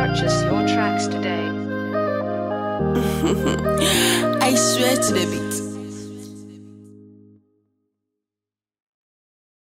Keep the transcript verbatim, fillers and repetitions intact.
purchase your tracks today. I swear to the beat.